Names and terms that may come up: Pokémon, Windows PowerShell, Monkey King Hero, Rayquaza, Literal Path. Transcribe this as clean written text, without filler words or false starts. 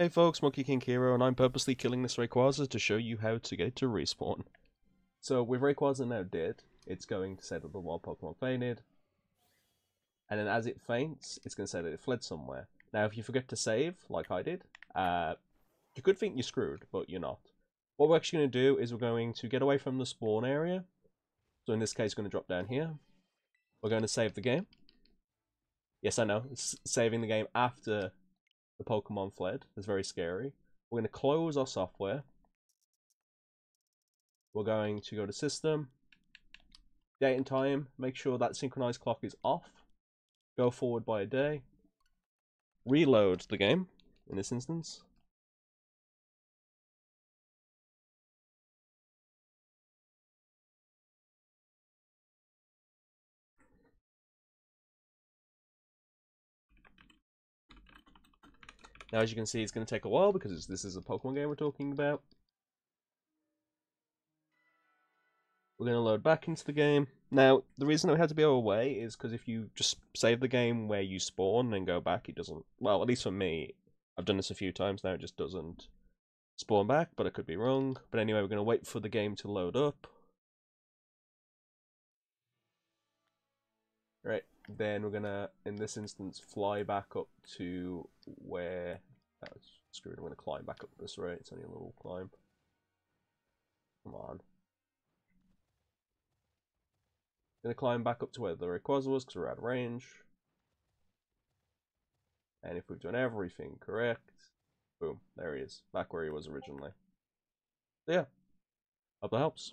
Hey folks, Monkey King Hero, and I'm purposely killing this Rayquaza to show you how to get it to respawn. So with Rayquaza now dead, it's going to say that the wild Pokemon fainted, and then as it faints, it's going to say that it fled somewhere. Now if you forget to save, like I did, you could think you're screwed, but you're not. What we're actually going to do is we're going to get away from the spawn area, so in this case we're going to drop down here, we're going to save the game. Yes, I know, it's saving the game after the Pokemon fled. That's very scary. We're going to close our software. We're going to go to system, date and time, make sure that synchronized clock is off, go forward by a day, reload the game in this instance. Now, as you can see, it's going to take a while because this is a Pokemon game we're talking about. We're going to load back into the game. Now, the reason that we had to be away is because if you just save the game where you spawn and go back, it doesn't... Well, at least for me, I've done this a few times now, it just doesn't spawn back, but I could be wrong. But anyway, we're going to wait for the game to load up. Right. Then we're gonna, in this instance, fly back up to where... Oh, screw it, I'm gonna climb back up this way, it's only a little climb. Come on. Gonna climb back up to where the Rayquaza was, because we're out of range. And if we've done everything correct, boom, there he is, back where he was originally. So yeah, hope that helps.